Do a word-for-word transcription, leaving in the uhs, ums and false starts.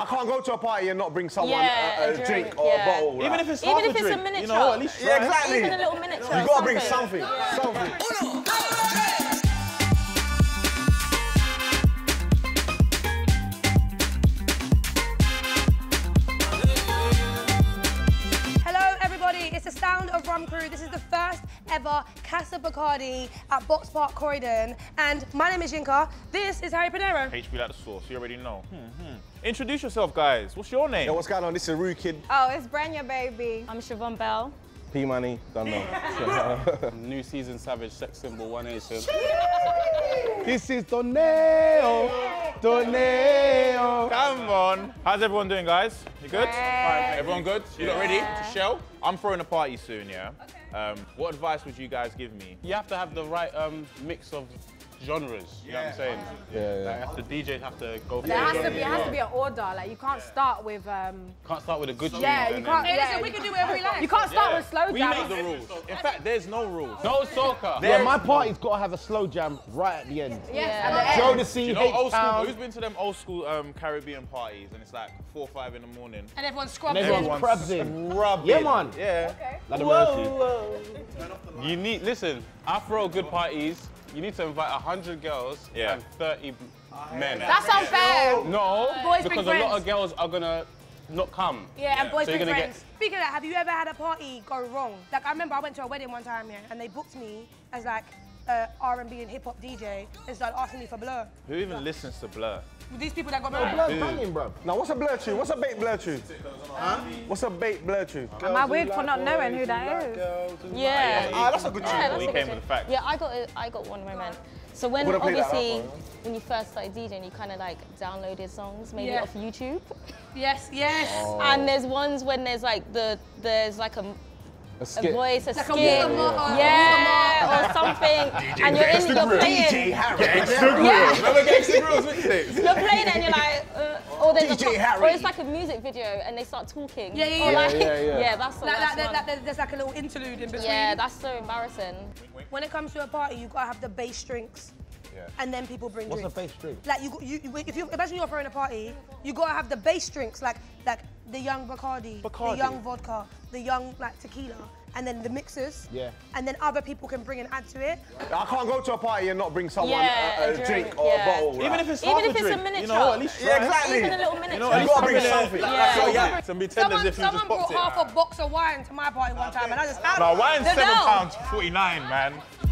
I can't go to a party and not bring someone yeah, a, a, a drink, drink or yeah. a bottle. Right? Even if it's half Even a if drink, it's a miniature. You know, at least yeah, exactly. Even a little miniature. You gotta bring something. Yeah. Something. Hello, everybody. It's the Sound of Rum crew. This is the first ever Casa Bacardí at Box Park Croydon, and my name is Yinka. This is Harry Pinero. H B like the sauce. You already know. Mm-hmm. Introduce yourself, guys. What's your name? Yo, what's going on? This is Rude Kid. Oh, it's Brenya, baby. I'm Siobhan Bell. P-Money. Don't know. New season, Savage, Sex Symbol, One Nation. This is Donae'o. Donae'o. Come on. How's everyone doing, guys? You good? Hey. Fine. Everyone good? You yeah. not ready to shell? I'm throwing a party soon, yeah? Okay. Um, what advice would you guys give me? You have to have the right um, mix of genres, you yeah. know what I'm saysaying? Yeah, yeah. Like, have to, D Js have to go for it. There has to be, it has to be an order, like you can't yeah. start with... Um... Can't start with a good tune. Yeah, you can't... Hey, listen, we can do whatever we like. You can't start yeah. with slow jam. We make the rules. In fact, there's no rules. No soca. Yeah, my party's got to have a slow jam right at the end. Yes, yeah. yeah. Jodeci, you know, old school. Who's been to them old school um, Caribbean parties and it's like four or five in the morning? And everyone's scrubbing. And everyone's scrubbing. Scrubbing. Yeah, man. Yeah. Okay. Whoa, whoa. You need... Listen, I throw good parties. You need to invite one hundred girls yeah. and thirty oh, men. That's unfair. No, boys because a friends. lot of girls are going to not come. Yeah, yeah. and boys so big friends. Get... Speaking of that, have you ever had a party go wrong? Like, I remember I went to a wedding one time, yeah, and they booked me as, like, uh, R and B and hip-hop D J and started asking me for Blur. Who even like, listens to Blur? These people that got married. Blur's banging, bro. Now, what's a Blur tune? What's a bait Blur tune? Huh? What's a bait Blur tune? Am I weird for not knowing who that is? Yeah. Ah, that's a good tune. We came with the facts. Yeah, I got, a, I got one moment. So when, obviously, when you first started DJing, you kind of like downloaded songs, maybe yeah. off YouTube. Yes, yes. Oh. And there's ones when there's like the, there's like a, a, skit. a voice, a like skit, a yeah, yeah. or something, and you're in, you're grill. playing. D J Harry, yeah. remember Gangsta Grill's mixtapes? You're playing and you're like, uh, or there's D J a, Harry. Or it's like a music video and they start talking. Yeah, yeah, yeah, like, yeah, yeah, yeah. yeah. That's so like, nice like, like, like, there's like a little interlude in between. Yeah, that's so embarrassing. When it comes to a party, you gotta have the base drinks. Yeah. And then people bring What's drinks. What's a base drink? Like, you, you, if you, imagine you're throwing a party, you gotta have the base drinks, like like the young Bacardi, Bacardi, the young vodka, the young like tequila, and then the mixers. Yeah. And then other people can bring and add to it. I can't go to a party and not bring someone yeah, a, a, a drink, drink or yeah. a bottle. Right? Even if it's half Even a if drink, it's a miniature. You know, at least yeah, exactly. Even a little miniature. You know, you gotta bring something. Yeah. Like, yeah. Someone, yeah. someone, someone brought half it. a box of wine to my party one time, and I just had it. No, wine's seven pounds forty-nine, man.